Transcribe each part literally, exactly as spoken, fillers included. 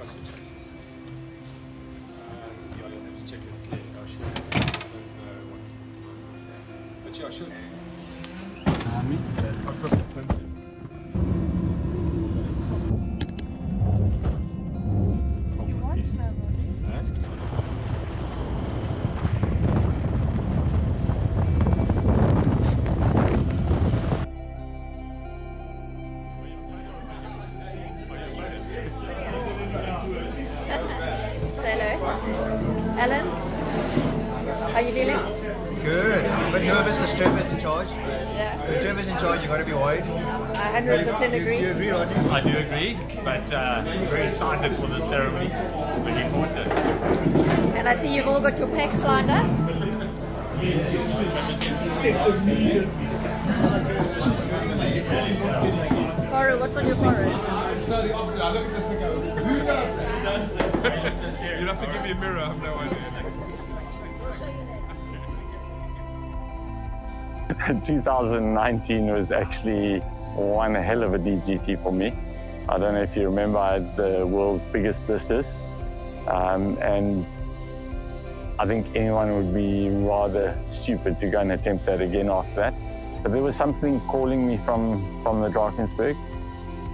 passage. Uh, yeah, you'll have to check with Claire how she uh, wants it. But yeah, I should. Um, I've got the plenty. But uh, very excited for this ceremony. Looking forward to it. And I see you've all got your packs lined up. Caro, what's on your Caro? No, the opposite. I look at this and go, who does that? You'll have to give me a mirror. I have no idea. two thousand nineteen was actually one hell of a D G T for me. I don't know if you remember, I had the world's biggest blisters, um, and I think anyone would be rather stupid to go and attempt that again after that. But there was something calling me from, from the Drakensberg,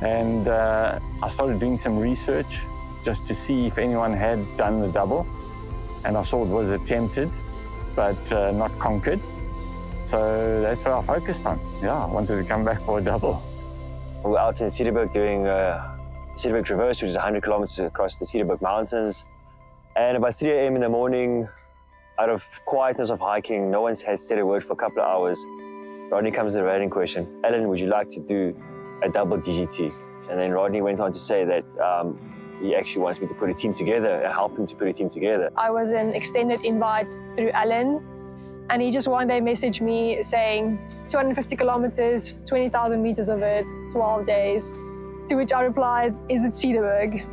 and uh, I started doing some research just to see if anyone had done the double, and I saw it was attempted, but uh, not conquered. So that's where I focused on. Yeah, I wanted to come back for a double. We were out in Cederberg doing uh, Cederberg Traverse, which is one hundred kilometers across the Cederberg Mountains. And about three A M in the morning, out of quietness of hiking, no one has said a word for a couple of hours. Rodney comes to the random question, Alan, would you like to do a double D G T? And then Rodney went on to say that um, he actually wants me to put a team together and help him to put a team together. I was an extended invite through Alan. And he just one day messaged me saying, two hundred fifty kilometers, twenty thousand meters of it, twelve days. To which I replied, is it Cederberg?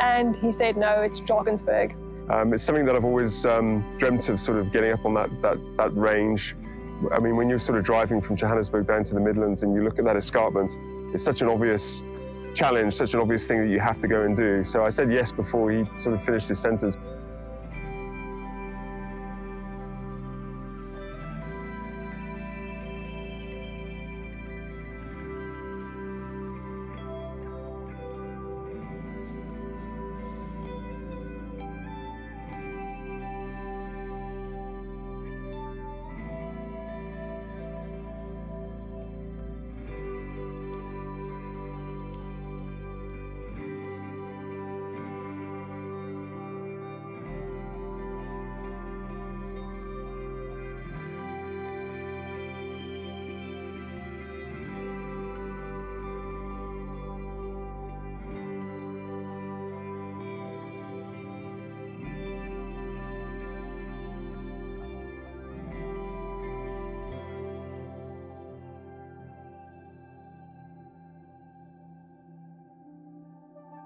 And he said, no, it's Drakensberg. Um, it's something that I've always um, dreamt of, sort of getting up on that, that, that range. I mean, when you're sort of driving from Johannesburg down to the Midlands and you look at that escarpment, it's such an obvious challenge, such an obvious thing that you have to go and do. So I said yes before he sort of finished his sentence.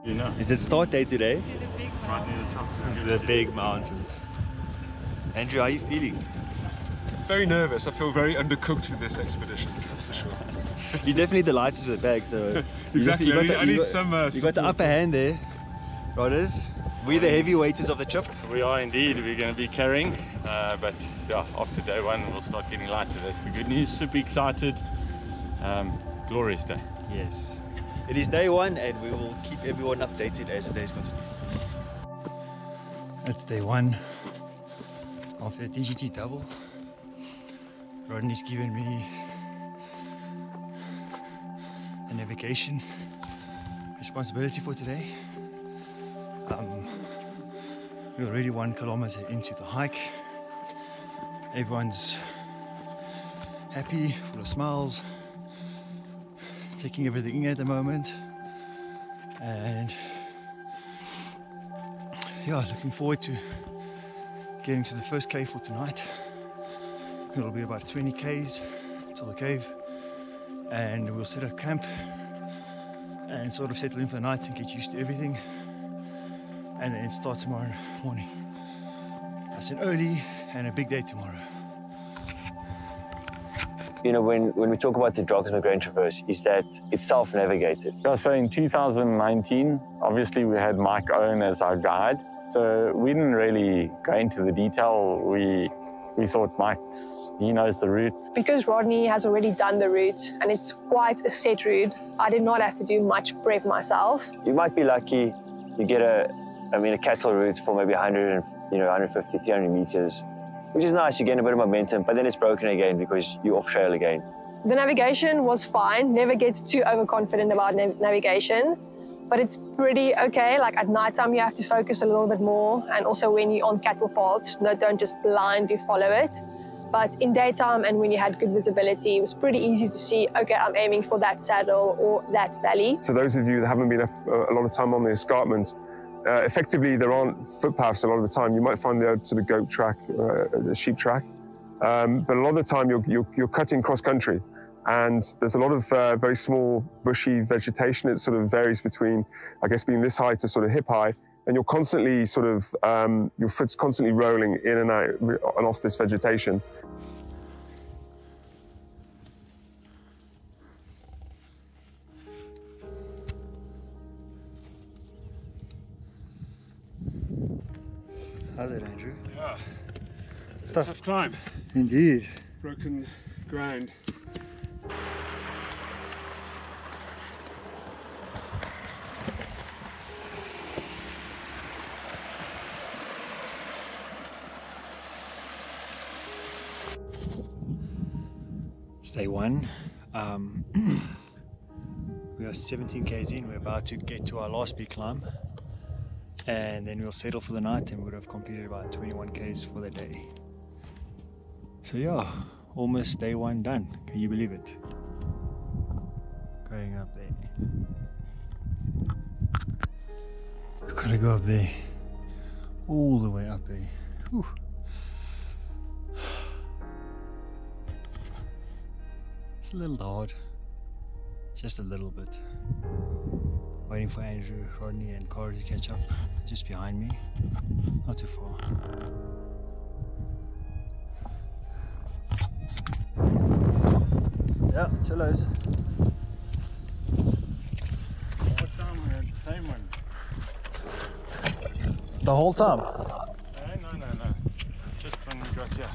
You know. Is it start day today? To the big right near the top. The big mountains. Andrew, how are you feeling? Very nervous. I feel very undercooked for this expedition, that's for sure. You're definitely the lightest with the bag, so... Exactly, you got, you got I, the, need, I need some uh, you got the upper hand there, brothers. We're the heavyweighters of the trip. We are indeed. We're going to be carrying. Uh, but yeah, after day one, we'll start getting lighter. That's the good news. Super excited. Um, glorious day. Yes. It is day one, and we will keep everyone updated as the days continue. That's day one of the D G T double. Rodney's given me the navigation responsibility for today. Um, we're already one kilometer into the hike. Everyone's happy, full of smiles. Taking everything in at the moment, and yeah, looking forward to getting to the first cave for tonight. It'll be about twenty Ks to the cave, and we'll set up camp and sort of settle in for the night and get used to everything, and then start tomorrow morning. That's an early and a big day tomorrow. you know, when, when we talk about the Drakensberg Grand Traverse, is that it's self-navigated. Yeah, so in two thousand nineteen, obviously we had Mike Owen as our guide. So we didn't really go into the detail. We we thought Mike's, he knows the route. Because Rodney has already done the route and it's quite a set route, I did not have to do much prep myself. You might be lucky, you get a, I mean, a cattle route for maybe one hundred, you know, one fifty, three hundred meters, which is nice. You gain a bit of momentum, but then it's broken again because you're off trail again. The navigation was fine. Never get too overconfident about nav navigation, but it's pretty okay. Like at night time, you have to focus a little bit more. And also when you're on cattle paths, no, don't just blindly follow it. But in daytime and when you had good visibility, it was pretty easy to see, okay, I'm aiming for that saddle or that valley. For those of you that haven't been a, a lot of time on the escarpment, Uh, effectively, there aren't footpaths a lot of the time. You might find the sort of goat track, uh, the sheep track, um, but a lot of the time you're, you're, you're cutting cross-country, and there's a lot of uh, very small, bushy vegetation. It sort of varies between, I guess, being this high to sort of hip high, and you're constantly sort of, um, your foot's constantly rolling in and out and off this vegetation. How's it, Andrew? Yeah, it's a tough. tough climb. Indeed. Broken ground. It's day one. Um, we are seventeen Ks in. We're about to get to our last big climb, and then we'll settle for the night and would have completed about twenty-one Ks for the day. So yeah, almost day one done. Can you believe it? Going up there. We've got to go up there. All the way up there. Whew. It's a little hard. Just a little bit. Waiting for Andrew, Rodney and Corey to catch up. Just behind me, not too far. Yeah, chillos. What time we had the same one? The whole time? No, no, no, no. Just when we got here.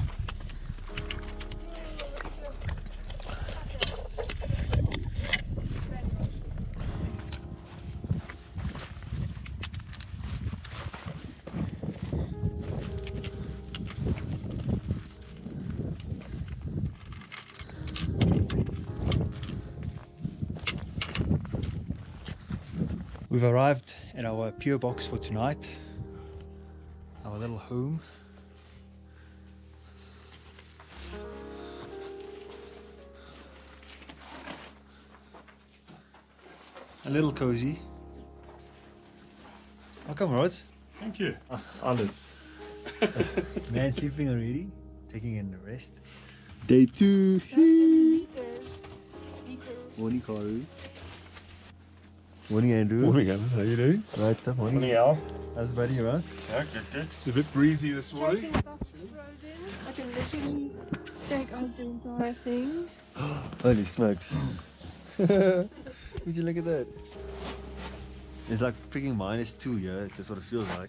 We've arrived at our P O box for tonight, our little home. A little cozy. Welcome, Rod. Thank you. Ah, Alice. Man sleeping already, taking in the rest. Day two. Morning, Caro. Morning, Andrew. Morning, Alan. How are you doing? Right, morning. Morning, Al. How's buddy, right? Yeah, good, good. It's a bit breezy this morning. I can literally take out the entire thing. Holy smokes. Would you look at that? It's like freaking minus two, yeah? It just sort of feels like.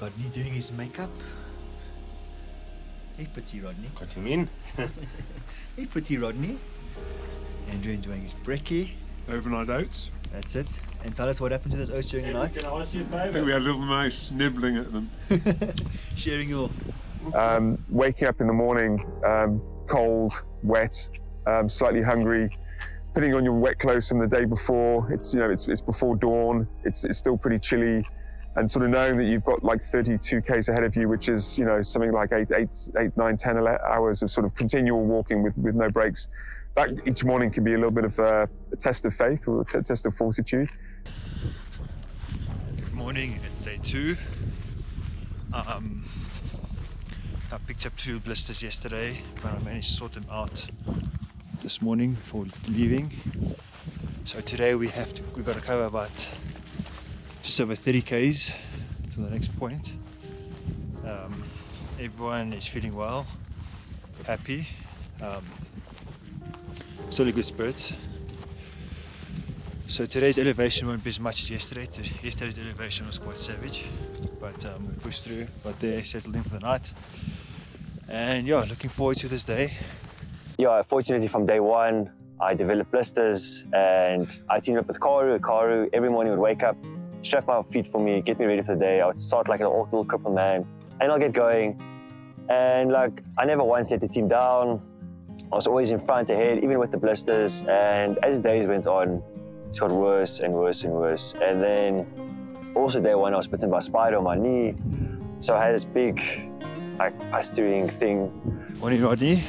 Rodney doing his makeup. Hey, pretty Rodney. What do you mean? Hey, pretty Rodney. Andrew enjoying his brekkie. Overnight oats. That's it. And tell us what happened to those oats during yeah, the night. Can I ask you a favour? I think we had a little mouse nibbling at them. Sharing your... Um, waking up in the morning, um, cold, wet, um, slightly hungry. Putting on your wet clothes from the day before. It's, you know, it's, it's before dawn. It's, it's still pretty chilly. And sort of knowing that you've got like thirty-two Ks ahead of you, which is, you know, something like eight, eight, eight, nine, ten hours of sort of continual walking with, with no breaks. That each morning can be a little bit of a, a test of faith or a t test of fortitude. Good morning, it's day two. Um, I picked up two blisters yesterday, but I managed to sort them out this morning before leaving. So today we have to, we've got to cover about just over thirty Ks to the next point. Um, everyone is feeling well, happy, um, still in good spirits. So today's elevation won't be as much as yesterday. Yesterday's elevation was quite savage, but um, we pushed through, but they settled in for the night. And yeah, looking forward to this day. Yeah, fortunately from day one, I developed blisters and I teamed up with Caro. Caro every morning would wake up, strap my feet for me, get me ready for the day. I would start like an old little crippled man and I'll get going. And like, I never once let the team down. I was always in front, ahead, even with the blisters. And as days went on, it's got worse and worse and worse. And then also day one, I was bitten by a spider on my knee. So I had this big, like, pustering thing. Morning, Rodney.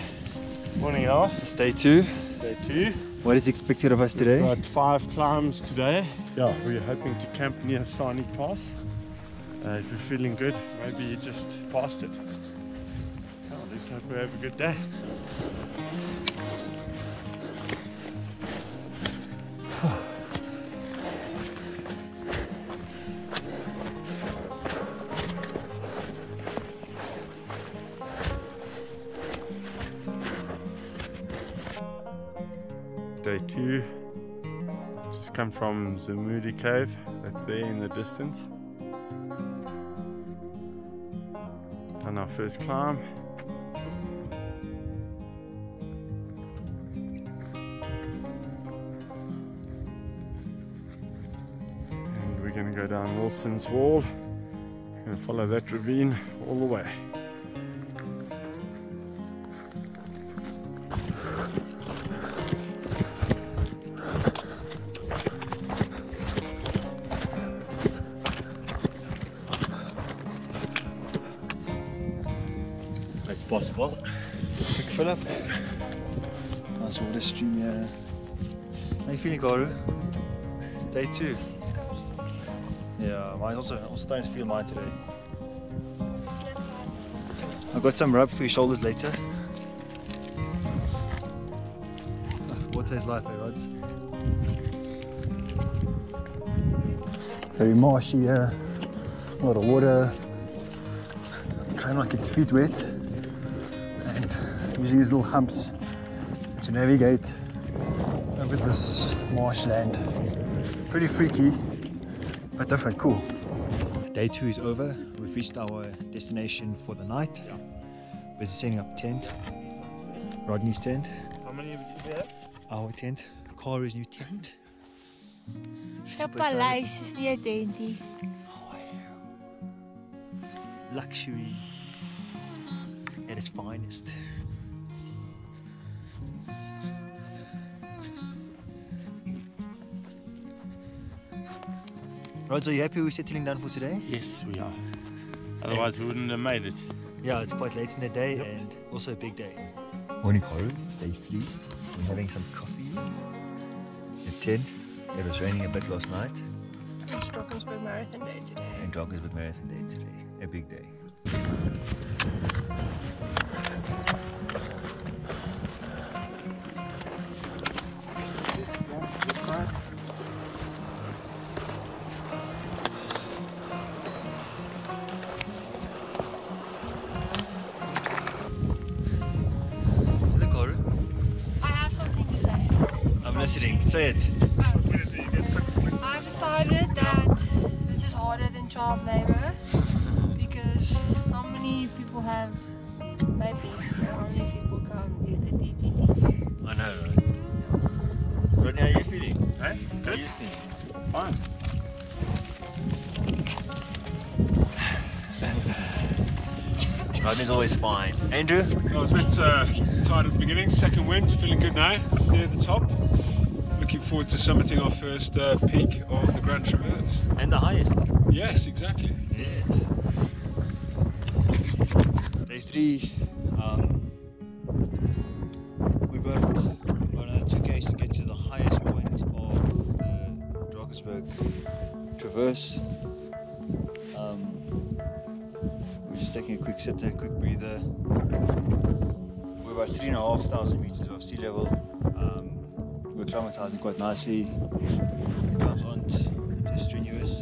Morning, Al. It's day two. Day two. What is expected of us today? We've got five climbs today. Yeah, we're hoping to camp near Sarnik Pass. Uh, if you're feeling good, maybe you just passed it. Oh, let's hope we have a good day. Day two, just come from Zamudi Cave, that's there in the distance. Done our first climb. And we're going to go down Wilson's Wall and follow that ravine all the way. Possible. Quick fill up. Nice water stream here. How are you feeling, Caro? Day two. Yeah, mine also, I'm starting to feel mine today. I've got some rub for your shoulders later. Water is life, eh, Rods? Very marshy here. A lot of water. I'm trying not to get your feet wet. Using these little humps to navigate over this marshland. Pretty freaky, but different, cool. Day two is over. We've reached our destination for the night. Yeah. We're setting up tent. Rodney's tent. How many of you have? Our tent. Cara's new tent. Palace's new tenty. Luxury at its finest. Rods, are you happy we're settling down for today? Yes, we are. Otherwise, and we wouldn't have made it. Yeah, it's quite late in the day, yep. And also a big day. Morning, Caro. It's day three. We're having some coffee. A tent. It was raining a bit last night. It's Drakensberg Marathon Day today. And Drakensberg Marathon Day today. A big day. Say it. I've decided that this is harder than child labour because how many people have babies? How many people come do the D G T? I know, right? Rodney, how are you feeling? Eh? Good. How are you feeling? Fine. Rodney's always fine. Andrew? I was a bit uh, tired at the beginning, second wind, feeling good now, up near the top. Looking forward to summiting our first uh, peak of the Grand Traverse. And the highest. Yes, exactly. Yes. Day three, um, we've got another two Ks to get to the highest point of the Drakensberg Traverse. Um, we're just taking a quick sitter, a quick breather. We're about three and a half thousand meters above sea level. Um, were traumatizing quite nicely. The climbs aren't too strenuous.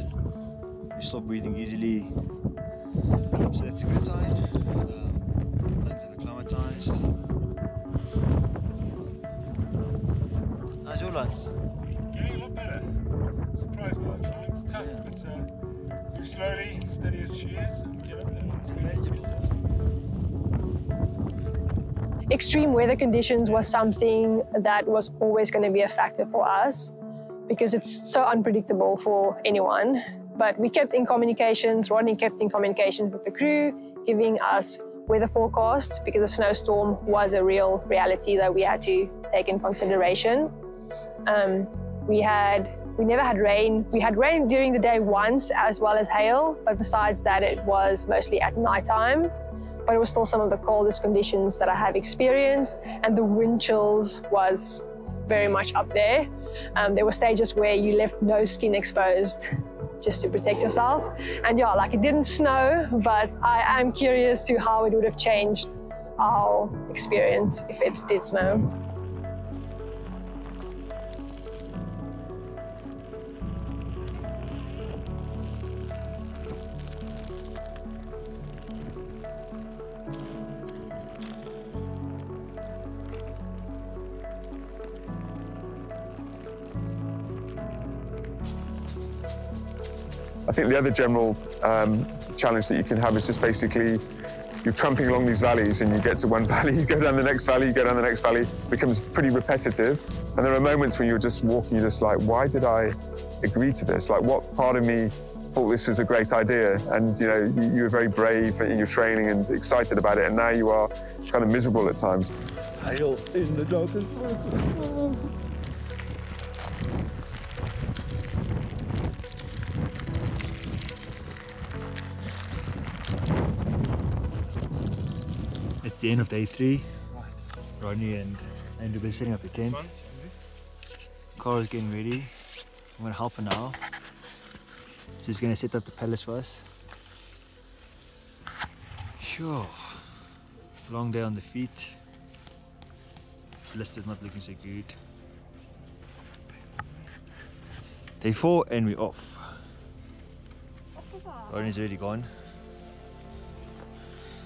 We stop breathing easily. So that's a good sign. Um, I'd like to have acclimatized. How's your lunch? Getting a lot better. Surprised by the climb. It's tough, yeah. But uh, move slowly, steady as she is, and get up there. Extreme weather conditions was something that was always going to be a factor for us because it's so unpredictable for anyone. But we kept in communications, Rodney kept in communications with the crew, giving us weather forecasts because a snowstorm was a real reality that we had to take in consideration. Um, we had, we never had rain. We had rain during the day once as well as hail, but besides that it was mostly at nighttime. But it was still some of the coldest conditions that I have experienced, and the wind chills was very much up there. Um, there were stages where you left no skin exposed just to protect yourself. And yeah, like it didn't snow, but I am curious to how it would have changed our experience if it did snow. I think the other general um, challenge that you can have is just basically you're tramping along these valleys and you get to one valley, you go down the next valley, you go down the next valley. It becomes pretty repetitive. And there are moments when you're just walking, you're just like, why did I agree to this? Like, what part of me thought this was a great idea? And, you know, you, you were very brave in your training and excited about it. And now you are kind of miserable at times. Hail in the Drakensberg. It's the end of day three. Rodney and Andrew are setting up the tent. Caro's getting ready. I'm gonna help her now. She's gonna set up the palace for us. Sure. Long day on the feet. The list is not looking so good. Day four and we're off. Rodney's already gone.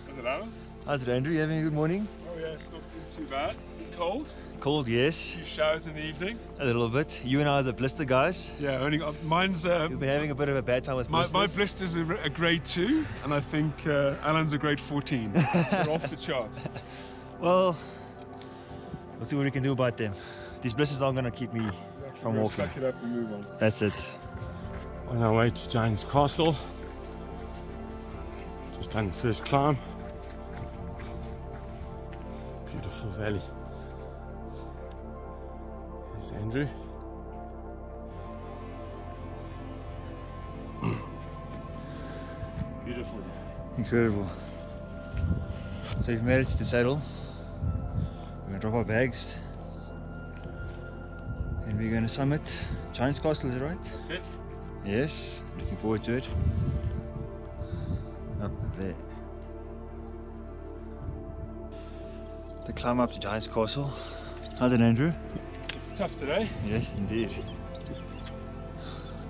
Is it Alan? How's it, Andrew? You having a good morning? Oh yeah, it's not been too bad. Cold? Cold, yes. A few showers in the evening. A little bit. You and I are the blister guys. Yeah, only uh, mine's... Um, You've been having a bit of a bad time with my, blisters. My blisters are a grade two, and I think uh, Alan's a grade fourteen. We're off the chart. Well, we'll see what we can do about them. These blisters aren't going to keep me exactly. from We're walking. Suck it up and move on. That's it. On our way to Giant's Castle. Just done the first climb. Valley. There's Andrew. Beautiful. Incredible. So we've made it to the saddle. We're going to drop our bags. And we're going to summit Chains Castle, is it right? That's it. Yes, looking forward to it. Up there. The climb up to Giant's Castle. How's it, Andrew? It's tough today. Yes, indeed.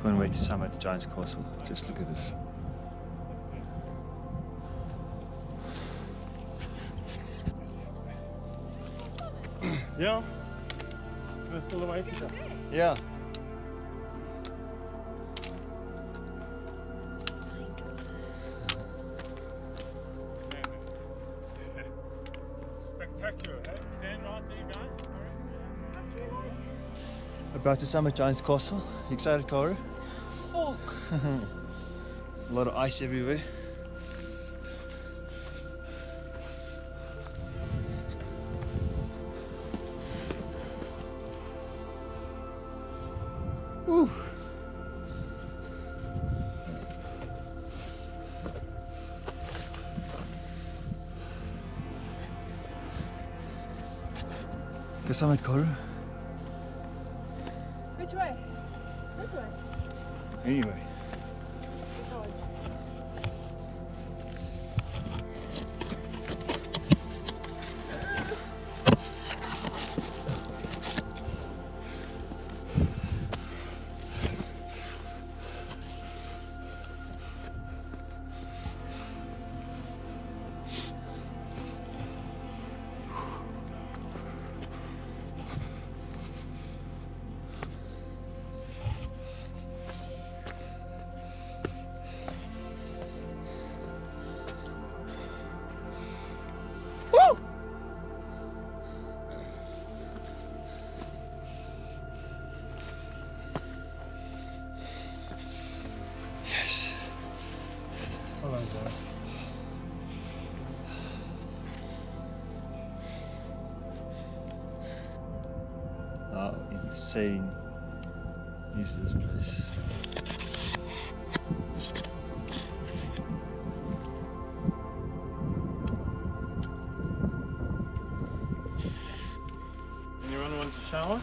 Can't wait to summit the Giant's Castle. Just look at this. Yeah. That's still the way to go. Yeah. About to summit Giant's Castle. You excited, Caro? Fuck! A lot of ice everywhere. Woo! Go summit, Caro. Anyway. saying is this place. Anyone want to shower?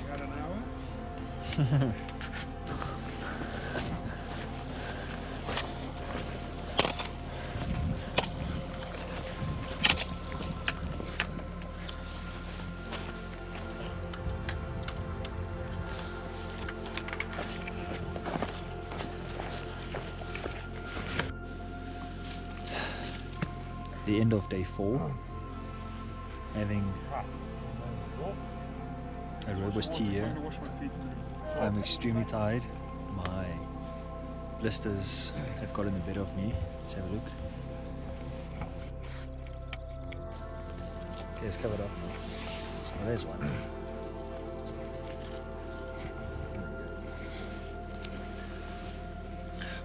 You got an hour? The end of day four, having a robust tea here. I'm extremely tired. My blisters have gotten the better of me. Let's have a look. Okay, it's covered up. Oh, there's one.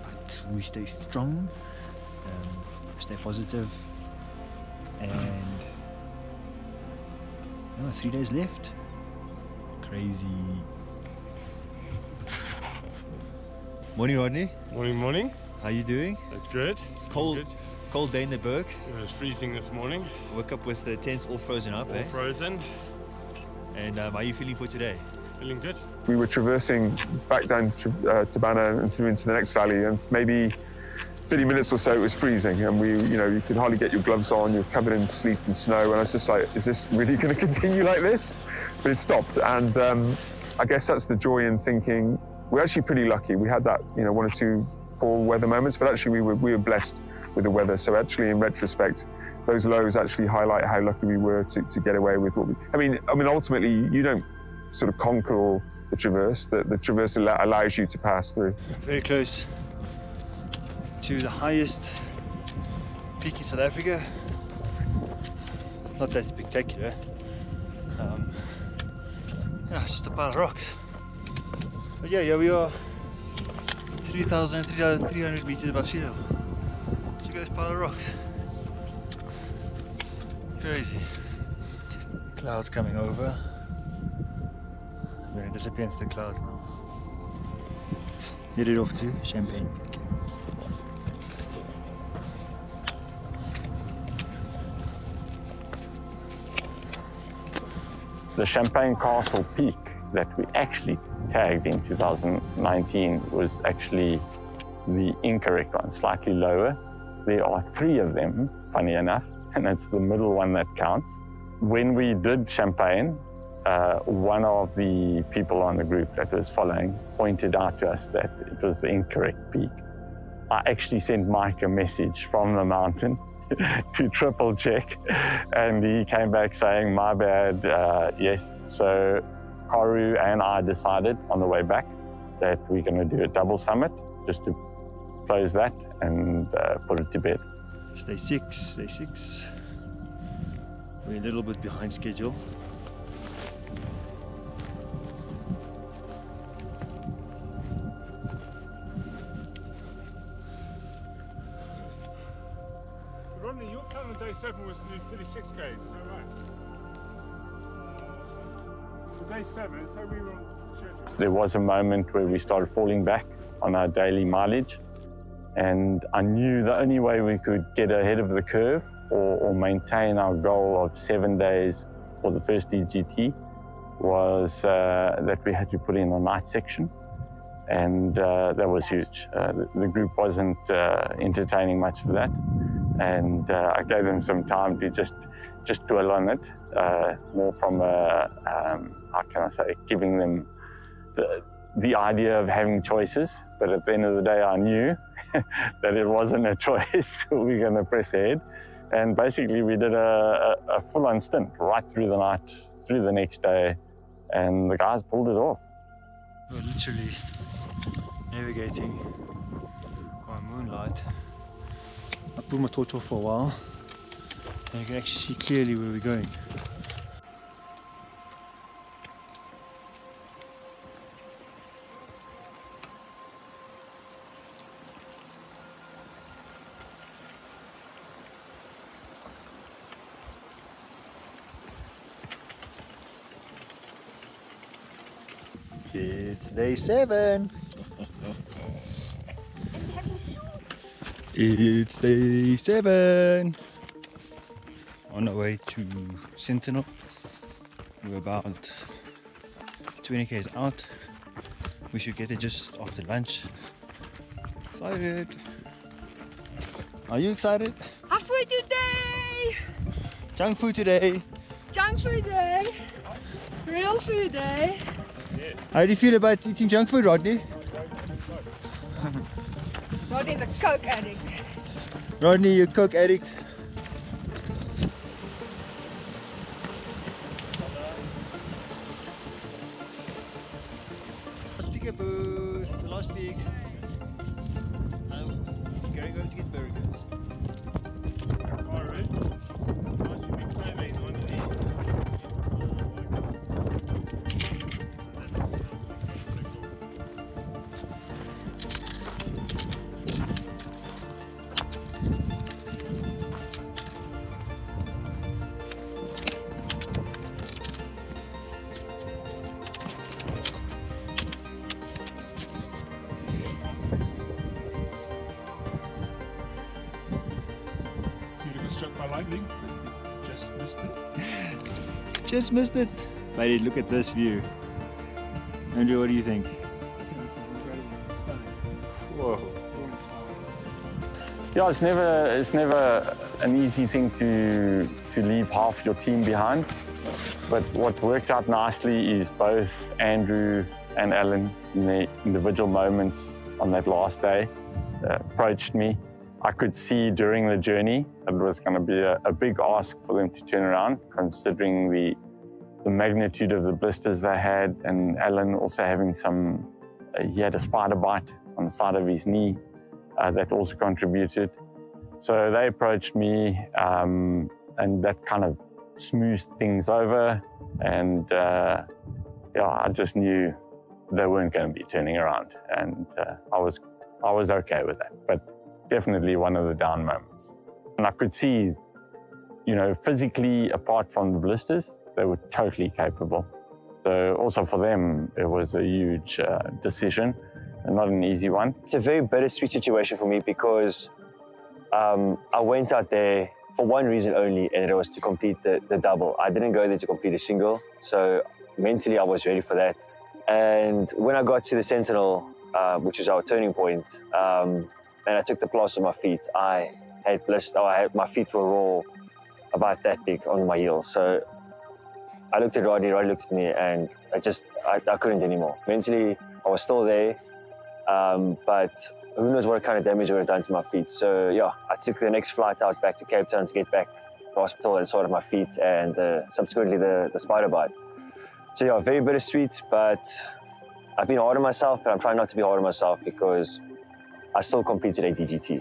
But we stay strong, um, stay positive. And oh, three days left. Crazy. Morning, Rodney. Morning, morning. How you doing? That's good. Cold, good. Cold day in the Berg. It was freezing this morning. I woke up with the tents all frozen up. All eh? frozen. And um, how are you feeling for today? Feeling good. We were traversing back down to uh, Tabana and through into the next valley, and maybe thirty minutes or so it was freezing, and we, you know, you could hardly get your gloves on, you're covered in sleet and snow, and I was just like, is this really going to continue like this? But it stopped, and um, I guess that's the joy in thinking, we're actually pretty lucky. We had that, you know, one or two poor weather moments, but actually we were, we were blessed with the weather, so actually in retrospect, those lows actually highlight how lucky we were to, to get away with what we, I mean, I mean, ultimately, you don't sort of conquer the traverse, the, the traverse allows you to pass through. Very close to the highest peak in South Africa. Not that spectacular. Um, yeah, it's just a pile of rocks. But yeah, yeah, we are three thousand three hundred meters above sea level. Look at this pile of rocks. Crazy. Clouds coming over. They're disappearing into the clouds now. Headed off to Champagne. The Champagne Castle peak that we actually tagged in two thousand nineteen was actually the incorrect one, slightly lower. There are three of them, funny enough, and it's the middle one that counts. When we did Champagne, uh, one of the people on the group that was following pointed out to us that it was the incorrect peak. I actually sent Mike a message from the mountain to triple check, and he came back saying, my bad, uh, yes. So Caro and I decided on the way back that we're going to do a double summit just to close that and uh, put it to bed. It's day six, day six. We're a little bit behind schedule. Day seven was thirty-six k's, is that right? So day seven, so we were on schedule. There was a moment where we started falling back on our daily mileage, and I knew the only way we could get ahead of the curve or, or maintain our goal of seven days for the first D G T was uh, that we had to put in a night section, and uh, that was huge. Uh, the, the group wasn't uh, entertaining much of that. And uh, I gave them some time to just just dwell on it, uh, more from a, um, how can I say, giving them the, the idea of having choices. But at the end of the day, I knew that it wasn't a choice. We were going to press ahead. And basically, we did a, a, a full-on stint right through the night, through the next day, and the guys pulled it off. We were literally navigating by moonlight. I put my torch off for a while, and you can actually see clearly where we're going. It's day seven. I'm having soup. It's day seven. On our way to Sentinel. We're about twenty K's out. We should get it just after lunch. Excited. Are you excited? Junk food today! Junk food today! Junk food day! Real food day! How do you feel about eating junk food, Rodney? Rodney's a coke addict. Rodney, you're a coke addict. Last peekaboo, the last pig. Now we're going over to get burgers. Just missed it. Just missed it. Lady, look at this view. Andrew, what do you think? This is incredible. Whoa. Yeah, it's never it's never an easy thing to to leave half your team behind. But what worked out nicely is both Andrew and Alan in the individual moments on that last day uh, approached me. I could see during the journey that it was going to be a, a big ask for them to turn around, considering the, the magnitude of the blisters they had, and Alan also having some, uh, he had a spider bite on the side of his knee uh, that also contributed. So they approached me um, and that kind of smoothed things over, and uh, yeah, I just knew they weren't going to be turning around, and uh, I was, I was okay with that. But definitely one of the down moments. And I could see, you know, physically, apart from the blisters, they were totally capable. So also for them, it was a huge uh, decision and not an easy one. It's a very bittersweet situation for me because um, I went out there for one reason only, and it was to complete the, the double. I didn't go there to complete a single. So mentally, I was ready for that. And when I got to the Sentinel, uh, which was our turning point, um, and I took the plaster on my feet. I had blisters, I had, my feet were raw, about that big on my heels. So I looked at Rodney, Rodney looked at me, and I just, I, I couldn't anymore. Mentally, I was still there, um, but who knows what kind of damage it would have done to my feet. So yeah, I took the next flight out back to Cape Town to get back to the hospital and sorted my feet, and uh, subsequently the, the spider bite. So yeah, very bittersweet, but I've been hard on myself, but I'm trying not to be hard on myself because I still competed at D G T.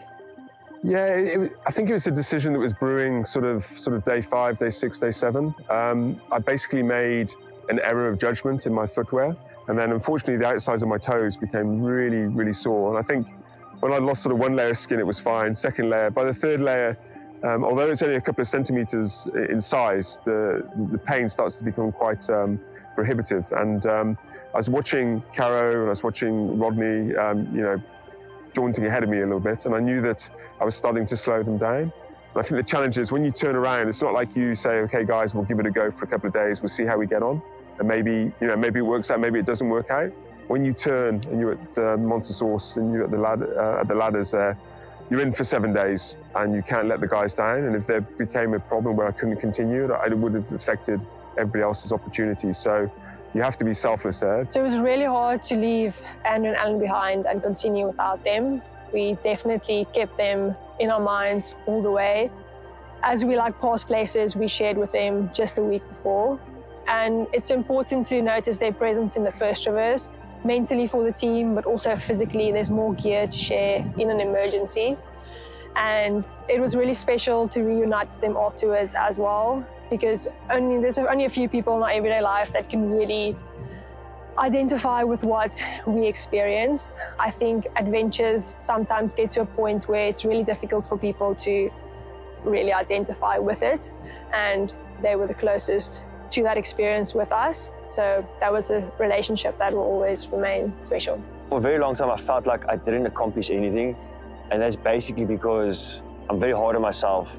Yeah, it, it, I think it was a decision that was brewing sort of sort of day five, day six, day seven. Um, I basically made an error of judgment in my footwear, and then unfortunately the outsides of my toes became really, really sore. And I think when I lost sort of one layer of skin, it was fine. Second layer, by the third layer, um, although it's only a couple of centimeters in size, the the pain starts to become quite um, prohibitive. And um, I was watching Caro, and I was watching Rodney, um, you know, daunting ahead of me a little bit, and I knew that I was starting to slow them down. And I think the challenge is when you turn around, it's not like you say, okay guys, we'll give it a go for a couple of days, we'll see how we get on, and maybe, you know, maybe it works out, maybe it doesn't work out. When you turn and you're at the Montesauce and you're at the, lad uh, at the ladders there, you're in for seven days and you can't let the guys down, and if there became a problem where I couldn't continue, it would have affected everybody else's opportunity. So you have to be selfless there. So it was really hard to leave Andrew and Alan behind and continue without them. We definitely kept them in our minds all the way. As we like past places, we shared with them just a week before. And it's important to notice their presence in the first traverse, mentally for the team, but also physically, there's more gear to share in an emergency. And it was really special to reunite them afterwards as well, because only there's only a few people in our everyday life that can really identify with what we experienced. I think adventures sometimes get to a point where it's really difficult for people to really identify with it, and they were the closest to that experience with us. So that was a relationship that will always remain special. For a very long time, I felt like I didn't accomplish anything. And that's basically because I'm very hard on myself.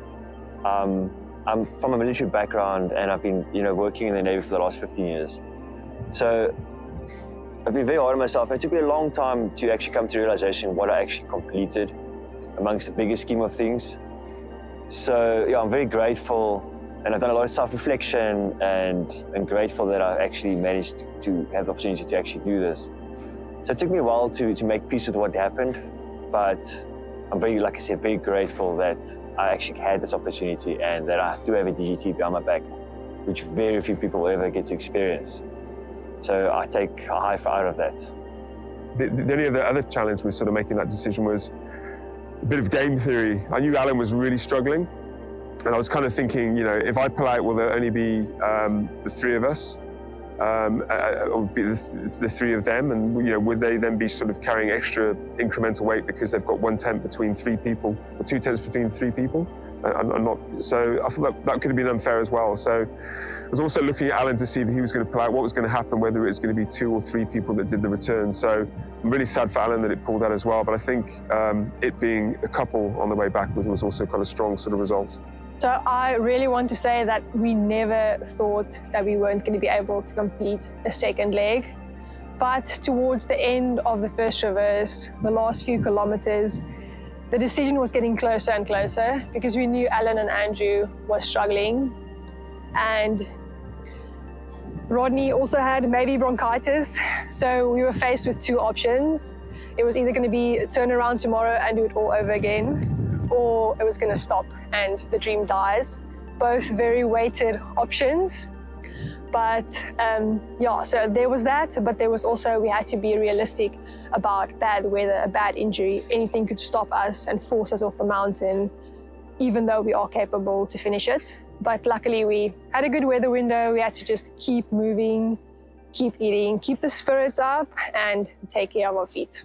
Um, I'm from a military background, and I've been, you know, working in the Navy for the last fifteen years. So I've been very hard on myself. It took me a long time to actually come to realization what I actually completed amongst the bigger scheme of things. So yeah, I'm very grateful, and I've done a lot of self-reflection, and I'm grateful that I actually managed to have the opportunity to actually do this. So it took me a while to, to make peace with what happened, but I'm very, like I said, very grateful that I actually had this opportunity and that I do have a D G T behind my back, which very few people will ever get to experience. So I take a high five out of that. The, the only other, other challenge with sort of making that decision was a bit of game theory. I knew Alan was really struggling, and I was kind of thinking, you know, if I pull out, will there only be um, the three of us? Um, uh, or be the, th the three of them, and you know, would they then be sort of carrying extra incremental weight because they've got one tent between three people, or two tents between three people? I'm, I'm not, so I thought that, that could have been unfair as well. So I was also looking at Alan to see if he was going to pull out, what was going to happen, whether it was going to be two or three people that did the return. So I'm really sad for Alan that it pulled out as well, but I think um, it being a couple on the way back was also kind of strong sort of result. So I really want to say that we never thought that we weren't going to be able to complete the second leg. But towards the end of the first traverse, the last few kilometers, the decision was getting closer and closer because we knew Alan and Andrew were struggling. And Rodney also had maybe bronchitis. So we were faced with two options. It was either going to be turn around tomorrow and do it all over again, or it was going to stop and the dream dies. Both very weighted options. But um, yeah, so there was that, but there was also, we had to be realistic about bad weather, a bad injury. Anything could stop us and force us off the mountain, even though we are capable to finish it. But luckily we had a good weather window. We had to just keep moving, keep eating, keep the spirits up, and take care of our feet.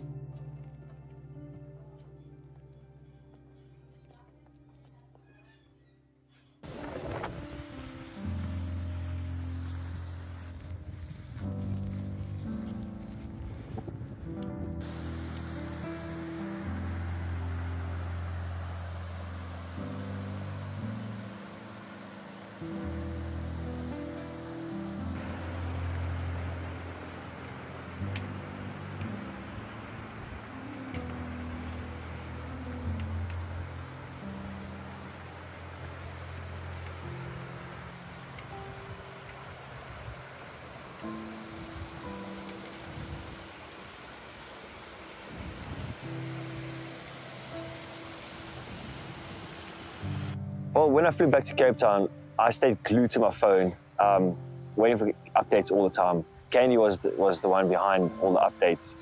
Well, when I flew back to Cape Town, I stayed glued to my phone, um, waiting for updates all the time. Candy was the, was the one behind all the updates.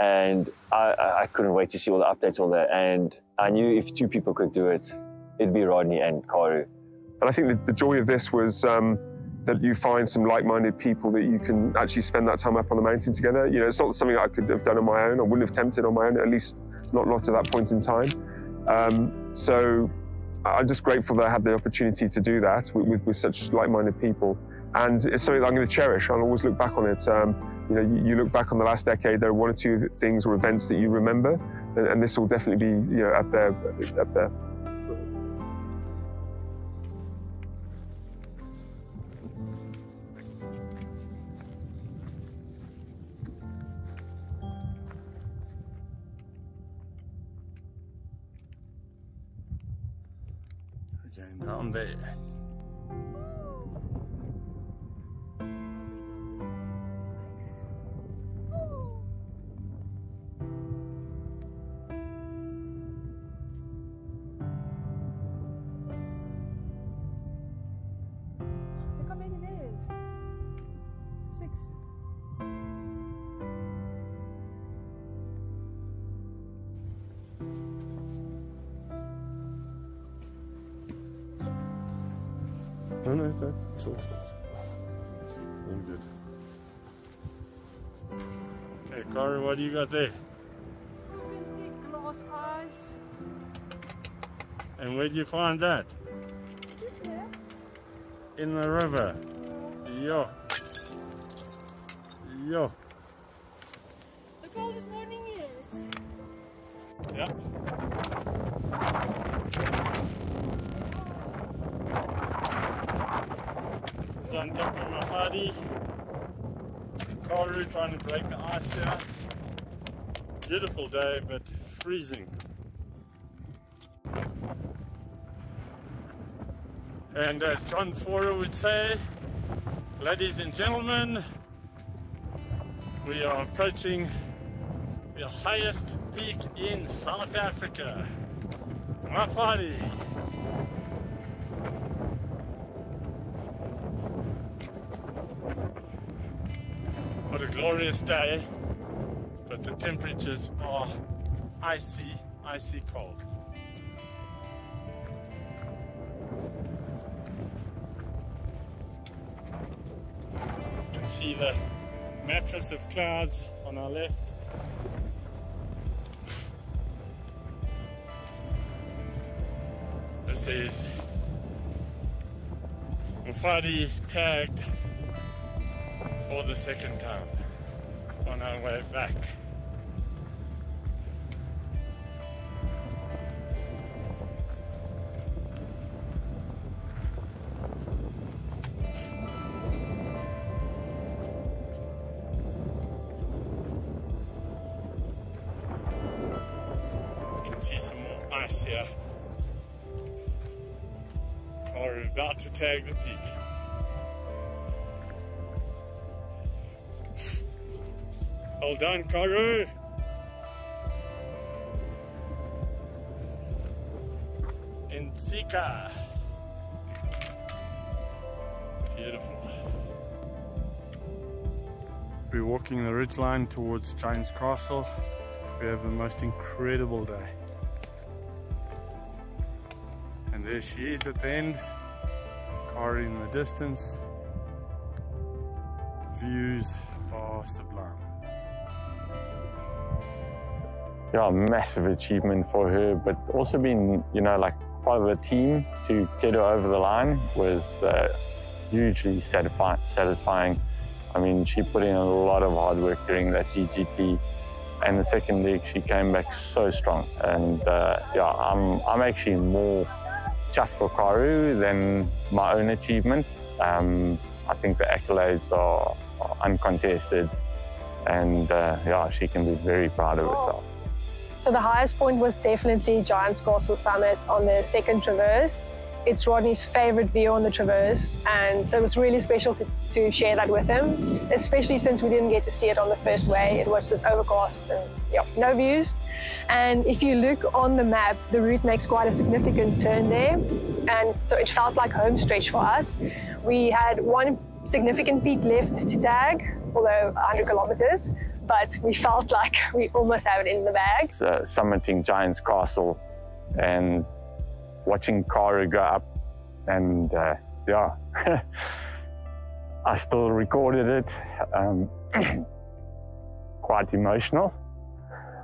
And I, I couldn't wait to see all the updates on there. And I knew if two people could do it, it'd be Rodney and Caro. And I think the, the joy of this was um, that you find some like-minded people that you can actually spend that time up on the mountain together. You know, it's not something I could have done on my own. I wouldn't have attempted on my own, at least not, not to that point in time. Um, so. I'm just grateful that I had the opportunity to do that with, with, with such like-minded people. And it's something that I'm going to cherish. I'll always look back on it. Um, you know, you, you look back on the last decade, there are one or two things or events that you remember, and, and this will definitely be, you know, up there, up there. I'm there. Look how many there is. Six. No, no, no, it's all, it's all good. Hey, Corey, what do you got there? Fucking thick glass eyes. And where'd you find that? Just here. In the river. Yeah. Yo. Look how this morning is. Yep. Suntuck and Mafadi. Caro trying to break the ice here. Beautiful day, but freezing. And as John Forer would say, ladies and gentlemen, we are approaching the highest peak in South Africa, Mafadi. What a glorious day, but the temperatures are icy, icy cold. See the mattress of clouds on our left. This is Mafadi tagged for the second time on our way back. About to tag the peak. Well done, Caro. In Sika. Beautiful. We're walking the ridgeline towards Chains Castle. We have the most incredible day. And there she is at the end. Are in the distance. Views are sublime. Yeah, massive achievement for her, but also being, you know, like part of a team to get her over the line was uh, hugely satisfying. I mean, she put in a lot of hard work during that D G T, and the second leg she came back so strong. And uh, yeah, I'm I'm actually more chuffed for Caro than my own achievement. Um, I think the accolades are, are uncontested, and uh, yeah, she can be very proud of herself. So the highest point was definitely Giant's Castle Summit on the second traverse. It's Rodney's favorite view on the traverse, and so it was really special to, to share that with him, especially since we didn't get to see it on the first way. It was just overcast and yeah, no views. And if you look on the map, the route makes quite a significant turn there, and so it felt like home stretch for us. We had one significant peak left to tag, although one hundred kilometers, but we felt like we almost have it in the bag. Uh, summiting Giant's Castle and watching Caro go up, and uh, yeah, I still recorded it. Um, quite emotional,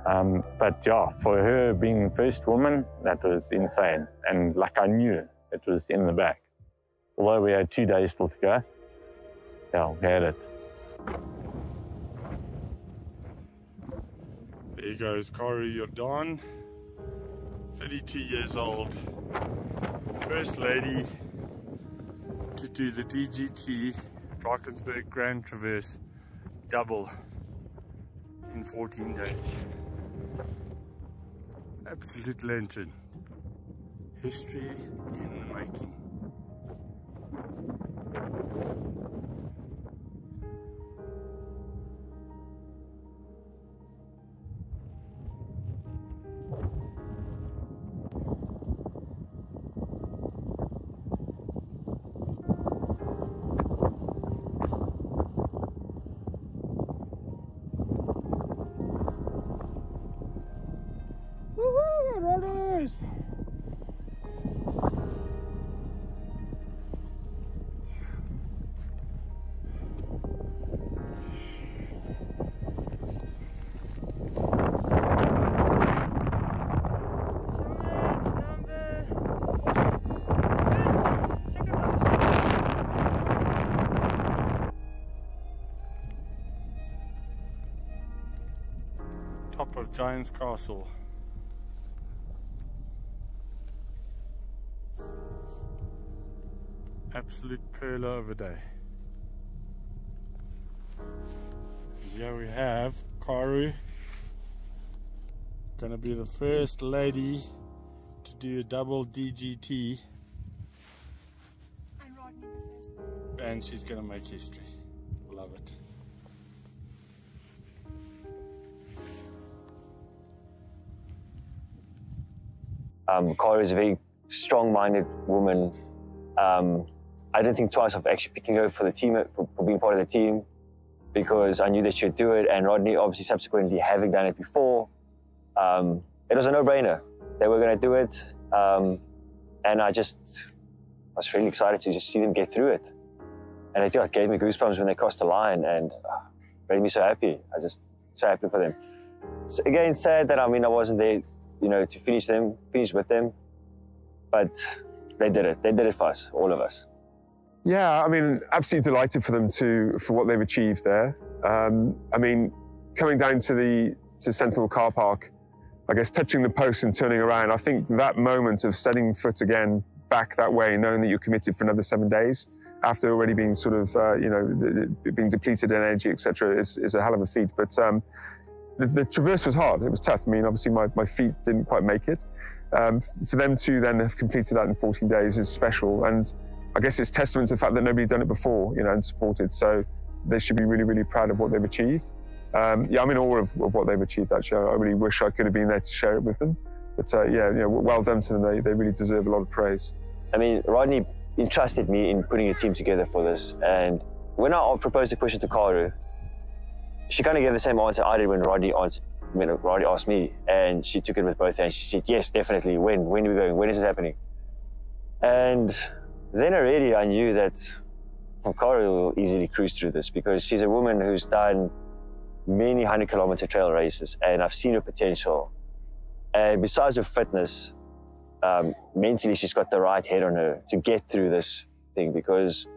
um, but yeah, for her being the first woman, that was insane. And like I knew it was in the bag. Although we had two days still to go, yeah, we had it. There goes Caro, you're done. thirty-two years old, first lady to do the D G T, Drakensberg Grand Traverse, double in fourteen days. Absolute legend. History in the making. Giant's Castle. Absolute perler of a day. Here we have Caro, gonna be the first lady to do a double D G T, and Rodney the first, and she's gonna make history. Love it. Um, Caro is a very strong-minded woman. Um, I didn't think twice of actually picking her for the team, for, for being part of the team, because I knew that she would do it, and Rodney obviously subsequently having done it before, um, it was a no-brainer. They were going to do it, um, and I just I was really excited to just see them get through it. And it, it gave me goosebumps when they crossed the line, and uh, made me so happy. I just so happy for them. So again, sad that I mean I wasn't there, you know, to finish them, finish with them, but they did it. They did it for us, all of us. Yeah, I mean, absolutely delighted for them to for what they've achieved there. Um, I mean, coming down to the to Sentinel car park, I guess touching the post and turning around. I think that moment of setting foot again back that way, knowing that you're committed for another seven days after already being sort of uh, you know being depleted in energy, et cetera, is, is a hell of a feat. But um, the, the traverse was hard. It was tough. I mean, obviously my my feet didn't quite make it. Um, for them to then have completed that in fourteen days is special, and I guess it's testament to the fact that nobody's done it before, you know, and supported. So they should be really, really proud of what they've achieved. Um, yeah, I'm in awe of, of what they've achieved, actually. I really wish I could have been there to share it with them. But uh, yeah, you know, well done to them. They, they really deserve a lot of praise. I mean, Rodney entrusted me in putting a team together for this. And when I proposed the question to Caro, she kind of gave the same answer I did when Rodney answered. When Rodney asked me, and she took it with both hands. She said, yes, definitely. When? When are we going? When is this happening? And then already I knew that Caro will easily cruise through this, because she's a woman who's done many hundred-kilometer trail races, and I've seen her potential. And besides her fitness, um, mentally she's got the right head on her to get through this thing, because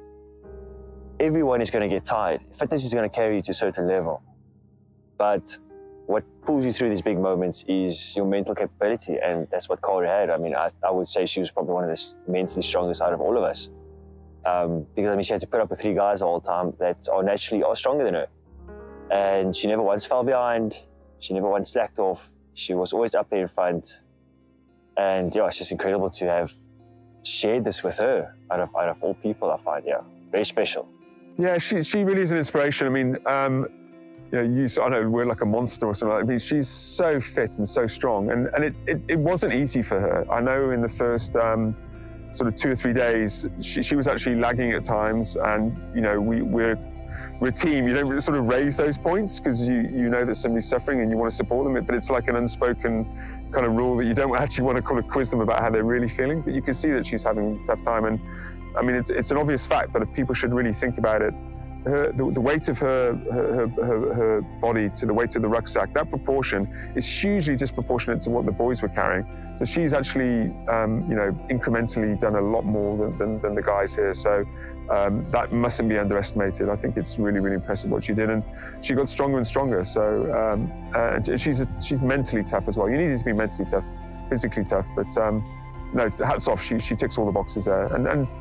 everyone is going to get tired. Fitness is going to carry you to a certain level. But what pulls you through these big moments is your mental capability, and that's what Corey had. I mean, I, I would say she was probably one of the mentally strongest out of all of us, um, because I mean, she had to put up with three guys all the time that are naturally are stronger than her, and she never once fell behind. She never once slacked off. She was always up there in front, and yeah, it's just incredible to have shared this with her. Out of out of all people, I find yeah, very special. Yeah, she she really is an inspiration. I mean. Um... You know, you, I know we're like a monster or something like that. I mean, she's so fit and so strong, and, and it, it, it wasn't easy for her. I know in the first um, sort of two or three days, she, she was actually lagging at times, and, you know, we, we're, we're a team. You don't sort of raise those points because you, you know that somebody's suffering and you want to support them, but it's like an unspoken kind of rule that you don't actually want to kind of quiz them about how they're really feeling, but you can see that she's having a tough time, and, I mean, it's, it's an obvious fact, but people should really think about it. Her, the, the weight of her her, her her body to the weight of the rucksack, that proportion is hugely disproportionate to what the boys were carrying. So she's actually, um, you know, incrementally done a lot more than, than, than the guys here. So um, that mustn't be underestimated. I think it's really, really impressive what she did, and she got stronger and stronger. So um, uh, she's a, she's mentally tough as well. You need to be mentally tough, physically tough, but um, no, hats off. She she ticks all the boxes there, and and.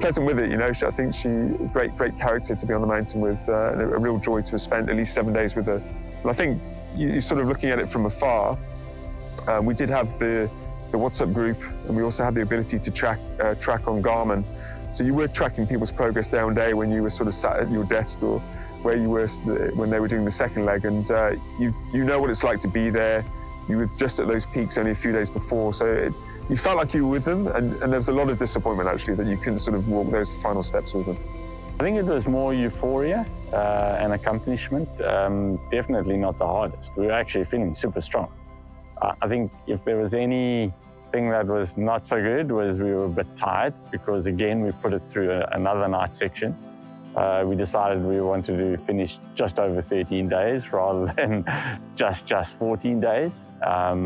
Pleasant with it, you know. I think she great, great character to be on the mountain with, uh, a real joy to have spent at least seven days with her. And I think you sort of looking at it from afar. Uh, we did have the the WhatsApp group, and we also had the ability to track uh, track on Garmin. So you were tracking people's progress down day when you were sort of sat at your desk or where you were when they were doing the second leg, and uh, you you know what it's like to be there. You were just at those peaks only a few days before, so. It, You felt like you were with them, and, and there was a lot of disappointment, actually, that you couldn't sort of walk those final steps with them. I think it was more euphoria uh, and accomplishment. Um, definitely not the hardest. We were actually feeling super strong. Uh, I think if there was anything that was not so good was we were a bit tired, because, again, we put it through a, another night section. Uh, we decided we wanted to finish just over thirteen days rather than just, just fourteen days. Um,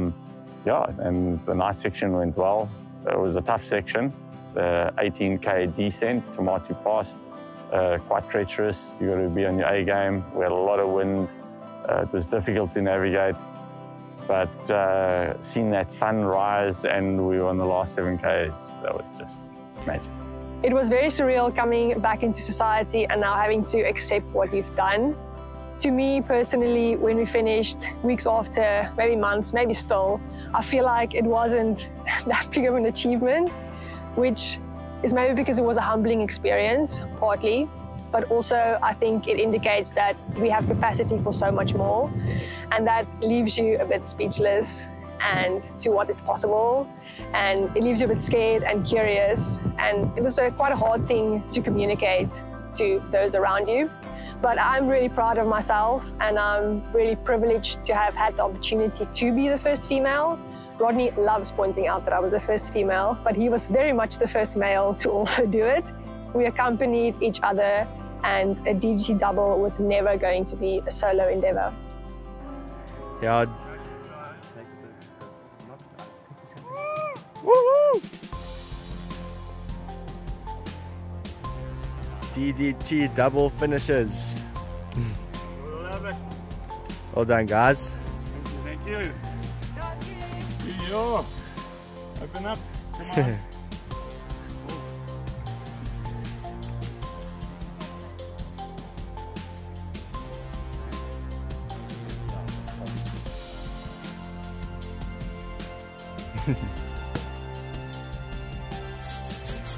Yeah, and the night section went well. It was a tough section. The eighteen K descent to Mnweni Pass, uh, quite treacherous. You got to be on your A game. We had a lot of wind. Uh, it was difficult to navigate. But uh, seeing that sun rise and we were on the last seven Ks, that was just magic. It was very surreal coming back into society and now having to accept what you've done. To me personally, when we finished, weeks after, maybe months, maybe still, I feel like it wasn't that big of an achievement, which is maybe because it was a humbling experience, partly. But also, I think it indicates that we have capacity for so much more. And that leaves you a bit speechless and to what is possible. And it leaves you a bit scared and curious. And it was a, quite a hard thing to communicate to those around you. But I'm really proud of myself, and I'm really privileged to have had the opportunity to be the first female. Rodney loves pointing out that I was the first female, but he was very much the first male to also do it. We accompanied each other, and a D G T double was never going to be a solo endeavor. Yeah. Woo-hoo! D G T double finishes. Love it. Well done, guys. Thank you. Thank you. Yo, open up. Come on.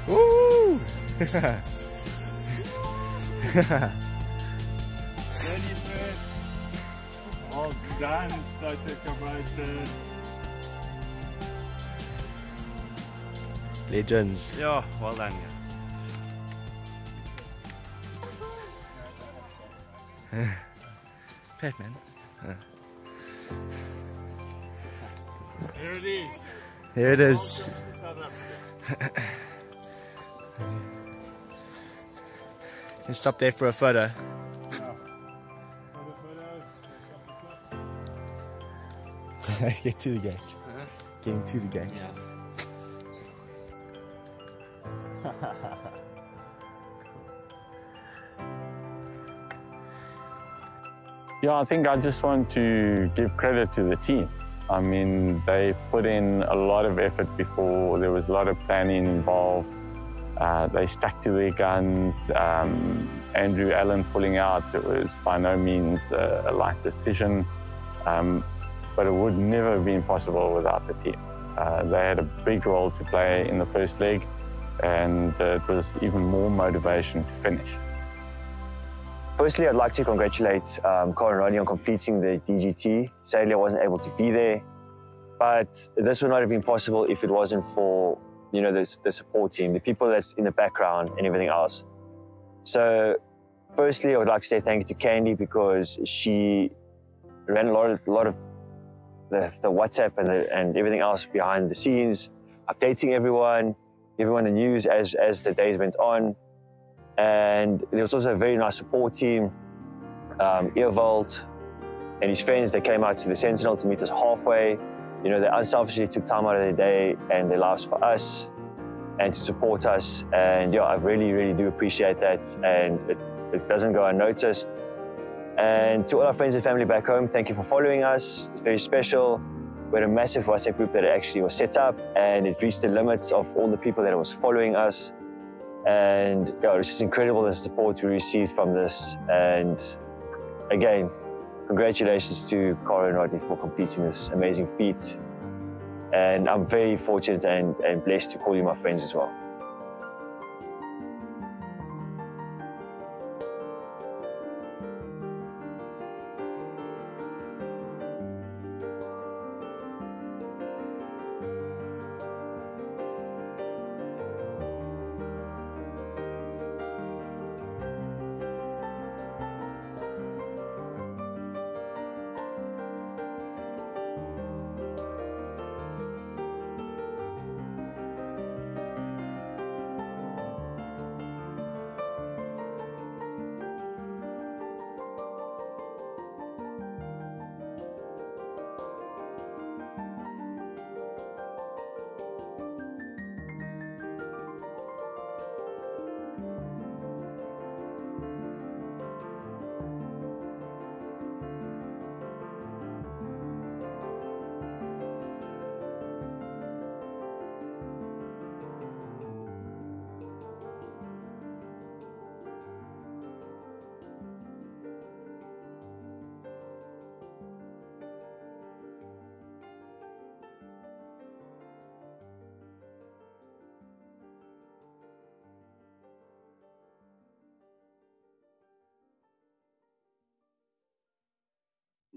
Woo! All done, legends. Yeah, well done. Batman. Here it is. Here it is. Can stop there for a photo. Get to the gate. Huh? Getting to the gate. Yeah. Yeah, I think I just want to give credit to the team. I mean, they put in a lot of effort before. There was a lot of planning involved. Uh, they stuck to their guns. Um, Andrew, Alan pulling out, it was by no means a, a light decision, um, but it would never have been possible without the team. Uh, they had a big role to play in the first leg, and uh, it was even more motivation to finish. Firstly, I'd like to congratulate um, Caro and Rodney on completing the D G T. Sadly, I wasn't able to be there, but this would not have been possible if it wasn't for, you know, the, the support team, the people that's in the background and everything else. So, firstly, I would like to say thank you to Candy, because she ran a lot of, a lot of the, the WhatsApp and, the, and everything else behind the scenes, updating everyone, everyone the news as, as the days went on. And there was also a very nice support team, um, Earvolt and his friends. They came out to the Sentinel to meet us halfway. You know, they unselfishly took time out of their day and their lives for us and to support us. And yeah, I really, really do appreciate that. And it, it doesn't go unnoticed. And to all our friends and family back home, thank you for following us. It's very special. We had a massive WhatsApp group that actually was set up, and it reached the limits of all the people that was following us. And yeah, it's just incredible the support we received from this. And again, congratulations to Caro and Rodney for completing this amazing feat. And I'm very fortunate and, and blessed to call you my friends as well.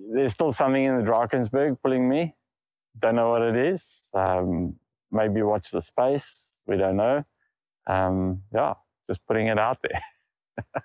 there's still something in the Drakensberg pulling me. Don't know what it is. Um, maybe watch the space. We don't know. Um, yeah, just putting it out there.